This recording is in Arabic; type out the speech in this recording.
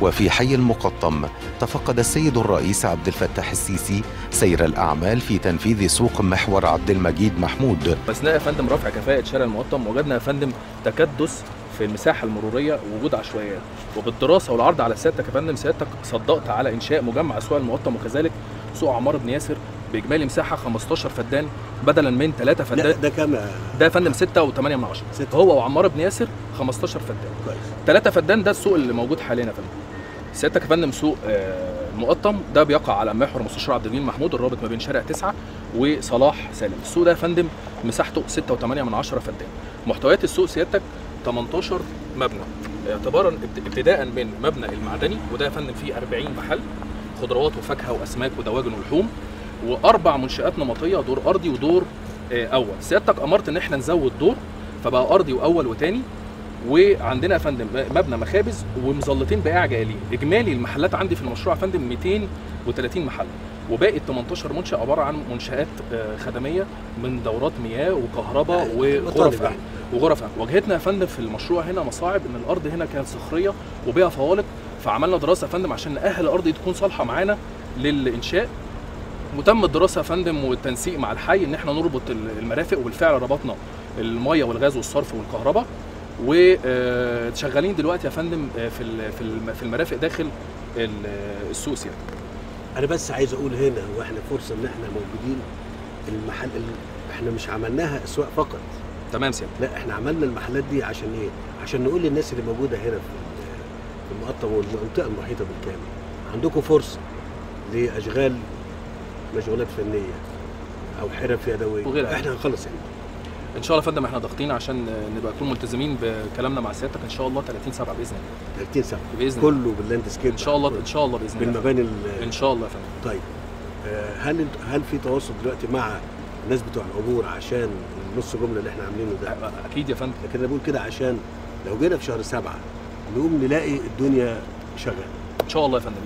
وفي حي المقطم تفقد السيد الرئيس عبد الفتاح السيسي سير الأعمال في تنفيذ سوق محور عبد المجيد محمود. أثناء يا فندم رفع كفاءة شارع المقطم وجدنا يا فندم تكدس في المساحة المرورية ووجود عشوائيات، وبالدراسة والعرض على سيادتك يا فندم سيادتك صدقت على إنشاء مجمع أسواق المقطم وكذلك سوق عمار بن ياسر باجمالي مساحه 15 فدان بدلا من 3 فدان. ده كام ده يا فندم؟ 6.8 هو وعمار بن ياسر 15 فدان. كويس. 3 فدان ده السوق اللي موجود حاليا يا فندم. سيادتك يا فندم سوق المقطم ده بيقع على محور مستشار عبد النيل محمود الرابط ما بين شارع 9 وصلاح سالم. السوق ده يا فندم مساحته 6.8 فدان. محتويات السوق سيادتك 18 مبنى اعتبارا ابتداء من مبنى المعدني، وده يا فندم فيه 40 محل خضروات وفاكهه واسماك ودواجن ولحوم، واربع منشآت نمطيه دور ارضي ودور اول. سيادتك امرت ان احنا نزود دور فبقى ارضي واول وتاني، وعندنا يا فندم مبنى مخابز ومظلتين بائع جائلين. اجمالي المحلات عندي في المشروع يا فندم 230 محل، وباقي ال 18 منشأ عباره عن منشآت خدميه من دورات مياه وكهرباء وغرف اكل وغرف اكل. واجهتنا يا فندم في المشروع هنا مصاعب ان الارض هنا كانت صخريه وبها فوالق، فعملنا دراسه يا فندم عشان نأهل الارض دي تكون صالحه معانا للانشاء. وتم الدراسه يا فندم والتنسيق مع الحي ان احنا نربط المرافق، وبالفعل ربطنا الميه والغاز والصرف والكهرباء، وشغالين دلوقتي يا فندم في المرافق داخل السوق. يعني انا بس عايز اقول هنا واحنا فرصه ان احنا موجودين المحل احنا مش عملناها اسواق فقط. تمام سيادة. لا احنا عملنا المحلات دي عشان ايه؟ عشان نقول للناس اللي موجوده هنا في المقطم والمنطقه المحيطه بالكامل عندكم فرصه لاشغال مشغولات فنيه او حرف يدويه وغيرها. احنا هنخلص هنا ان شاء الله يا فندم. احنا ضاغطين عشان نبقى نكون ملتزمين بكلامنا مع سيادتك ان شاء الله 30/7 باذن الله. 30/7 باذن الله كله باللاند سكيب ان شاء الله. ان شاء الله باذن الله بالمباني ان شاء الله يا فندم. طيب هل في تواصل دلوقتي مع الناس بتوع العبور عشان النص جمله اللي احنا عاملينه ده؟ اكيد يا فندم، لكن انا بقول كده عشان لو جينا في شهر 7 نقوم نلاقي الدنيا شغاله ان شاء الله يا فندم.